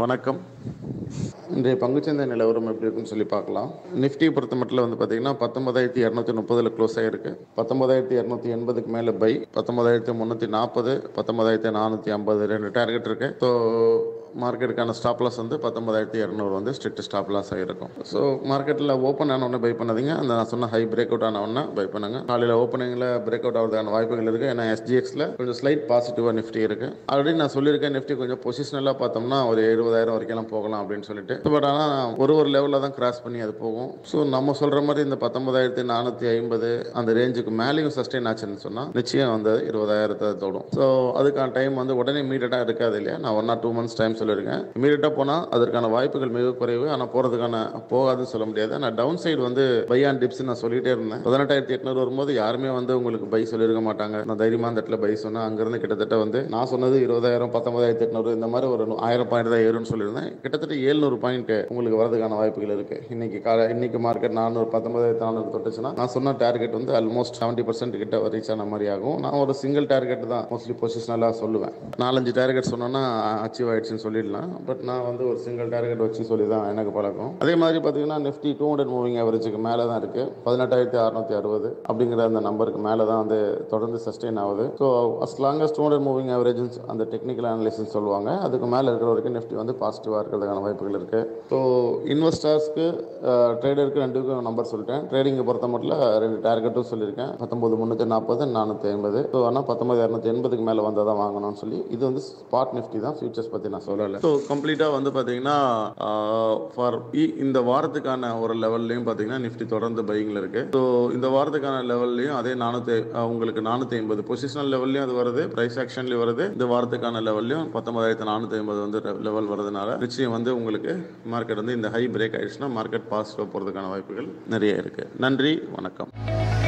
வணக்கம். இன்றைய பங்குச்சந்தை நிலவரம் எப்படி இருக்குன்னு சொல்லி பார்க்கலாம். நிஃப்டி பொறுத்த மட்டும் வந்து பார்த்தீங்கன்னா 19,230 க்ளோஸ் ஆகிருக்கு. 19,280க்கு மேலே பை, 19,340, 19,450 ரெண்டு டார்கெட் இருக்குது. ஸோ மார்க்கெட்டுக்கான ஸ்டாப்லாஸ் வந்து 19,200 வந்து ஸ்ட்ரிக்ட் ஸ்டாப்லாஸ் ஆகிருக்கும். ஸோ மார்க்கெட்டில் ஓப்பன் ஆனவுடனே பை பண்ணாதீங்க. அந்த நான் சொன்ன ஹை பிரேக் அவுட் ஆனவுடனே பை பண்ணுங்க. காலையில் ஓப்பனிங்கில் பிரேக் அவுட் ஆகிறதுக்கான வாய்ப்புகள் இருக்குது. ஏன்னா SGXல கொஞ்சம் ஸ்லைட் பாசிட்டிவாக நிஃப்டி இருக்குது. ஆல்ரெடி நான் சொல்லியிருக்கேன், நிஃப்டி கொஞ்சம் பொசிஷனலாக பார்த்தோம்னா ஒரு 70,000 வரைக்கும்லாம் போகலாம் அப்படின்னு சொல்லிட்டு. பட் ஆனால் ஒரு லெவலில் தான் கிராஸ் பண்ணி அது போகும். ஸோ நம்ம சொல்கிற மாதிரி இந்த 19,450 அந்த ரேஞ்சுக்கு மேலேயும் சஸ்டெயின் ஆச்சுன்னு சொன்னால் நிச்சயம் வந்து 20,000 தோடும். ஸோ அதுக்கான டைம் வந்து உடனே இமீடியட்டாக இருக்காது இல்லையா. நான் 1 or 2 months டைம் சொல்லியிருக்கேன். இமீடியட்டாக போனால் அதற்கான வாய்ப்புகள் மிக குறைவு. ஆனால் போகிறதுக்கான போகாதுன்னு சொல்ல முடியாது. ஆனால் டவுன் சைடு வந்து பை அண்ட் டிப்ஸ் நான் சொல்லிகிட்டே இருந்தேன். 18,800 வரும்போது யாருமே வந்து உங்களுக்கு பை சொல்லியிருக்க மாட்டாங்க. நான் தைரியமாக அந்த இடத்துல பை சொன்னேன். அங்கேருந்து கிட்டத்தட்ட வந்து நான் சொன்னது 20,000, 19,800 இந்த மாதிரி ஒரு 1,000 பாயிண்ட் தான் ஏறும்னு சொல்லியிருந்தேன். கிட்டத்தட்ட 700 பாயிண்ட் உங்களுக்கு வரதுக்கான வாய்ப்புகள் இருக்குது. இன்னைக்கு மார்க்கெட் 19,400 தொட்டுச்சுன்னா நான் சொன்ன டார்கெட் வந்து ஆல்மோஸ்ட் 70% கிட்ட ரீச் ஆன மாதிரி ஆகும். நான் ஒரு சிங்கிள் டார்கெட் தான் மோஸ்ட்லி பொசிஷனலாக சொல்லுவேன். 4-5 டார்கெட் சொன்னோன்னா அச்சீவ் ஆகிடுச்சு சொல்லிடலாம். பட் நான் வந்து ஒரு சிங்கிள் டார்கெட் வச்சு சொல்லி தான் எனக்கு பழக்கம். அதே மாதிரி பார்த்தீங்கன்னா நிஃப்டி 200 மூவிங் ஆவரேஜுக்கு மேலே தான் இருக்குது. 18,660 அப்படிங்கிற அந்த நம்பருக்கு மேலே தான் வந்து தொடர்ந்து சஸ்டெயின் ஆகுது. So as long as 200 moving average அந்த டெக்னிக்கல் அனலைசிஸ் சொல்லுவாங்க, அதுக்கு மேலே இருக்கிற வரைக்கும் நிஃப்டி வந்து பாசிட்டிவாக இருக்கிறதுக்கான வாய்ப்புகள் இருக்குது. ஸோ இன்வெஸ்டர்ஸ்க்கு ட்ரேடருக்கு ரெண்டுக்கும் நம்பர் சொல்லிட்டேன். ட்ரேடிங்கை பொறுத்த மட்டும் 2 டார்கெட்டும் சொல்லியிருக்கேன், 19,340, 450. ஸோ ஆனால் 19,280க்கு மேலே வந்தால் தான் வாங்கணும்னு சொல்லி. இது வந்து ஸ்பாட் நிஃப்டி தான், ஃபியூச்சர்ஸ் பற்றி நான் சொல்லலை. ஸோ கம்ப்ளீட்டாக வந்து பார்த்தீங்கன்னா இந்த வாரத்துக்கான ஒரு லெவல்லையும் பார்த்தீங்கன்னா நிஃப்டி தொடர்ந்து பையிங்கில் இருக்குது. ஸோ இந்த வாரத்துக்கான லெவல்லையும் அதே 450 பொசிஷனல் லெவல்லையும் அது வருது, ப்ரைஸ் ஆக்ஷன்லேயும் வருது. இந்த வாரத்துக்கான லெவல்லையும் 19,450 வந்து லெவல் வரதுனால நிச்சயம் வந்து உங்களுக்கு மார்க்கெட் வந்து இந்த ஹை பிரேக் ஆயிடுச்சுன்னா மார்க்கெட் பாசிட்டிவ் போகிறதுக்கான வாய்ப்புகள் நிறைய இருக்குது. நன்றி, வணக்கம்.